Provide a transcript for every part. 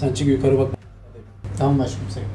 Sen çık yukarı bak. Tamam başkomiserim.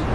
No!